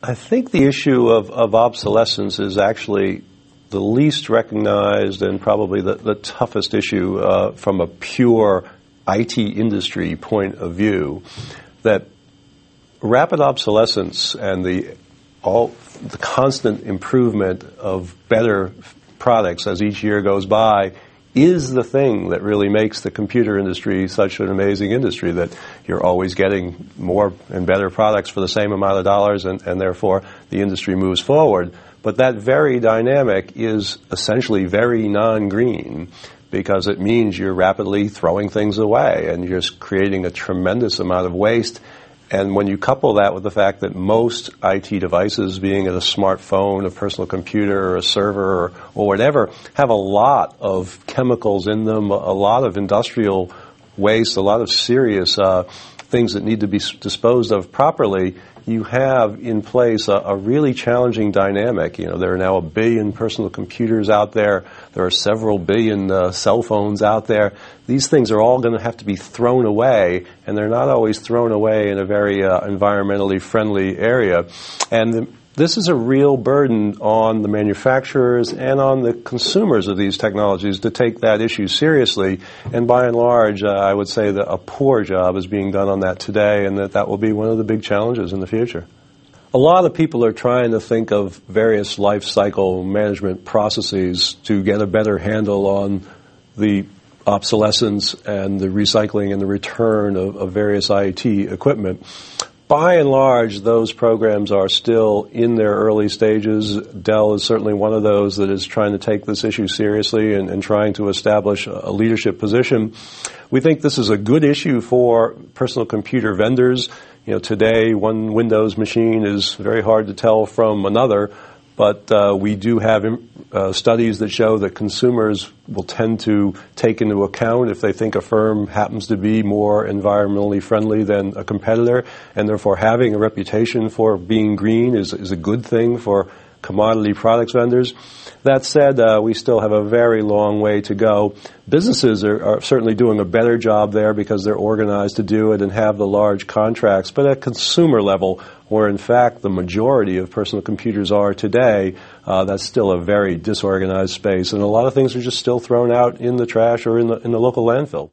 I think the issue of obsolescence is actually the least recognized and probably the toughest issue from a pure IT industry point of view, that rapid obsolescence and the constant improvement of better products as each year goes by is the thing that really makes the computer industry such an amazing industry, that you're always getting more and better products for the same amount of dollars, and therefore the industry moves forward. But that very dynamic is essentially very non-green, because it means you're rapidly throwing things away and you're creating a tremendous amount of waste. And when you couple that with the fact that most IT devices, being it a smartphone, a personal computer, or a server, or whatever, have a lot of chemicals in them, a lot of industrial waste, a lot of serious things that need to be disposed of properly, you have in place a really challenging dynamic. You know, there are now 1 billion personal computers out there. There are several billion cell phones out there. These things are all going to have to be thrown away, and they're not always thrown away in a very environmentally friendly area. And this is a real burden on the manufacturers and on the consumers of these technologies to take that issue seriously. And by and large, I would say that a poor job is being done on that today, and that will be one of the big challenges in the future. A lot of people are trying to think of various life cycle management processes to get a better handle on the obsolescence and the recycling and the return of various IT equipment. By and large, those programs are still in their early stages. Dell is certainly one of those that is trying to take this issue seriously and trying to establish a leadership position. We think this is a good issue for personal computer vendors. You know, today one Windows machine is very hard to tell from another, but we do have studies that show that consumers will tend to take into account if they think a firm happens to be more environmentally friendly than a competitor, and therefore having a reputation for being green is a good thing for commodity products vendors. That said, we still have a very long way to go. Businesses are certainly doing a better job there because they're organized to do it and have the large contracts, but at consumer level, where in fact the majority of personal computers are today, that's still a very disorganized space, and a lot of things are just still thrown out in the trash or in the local landfill.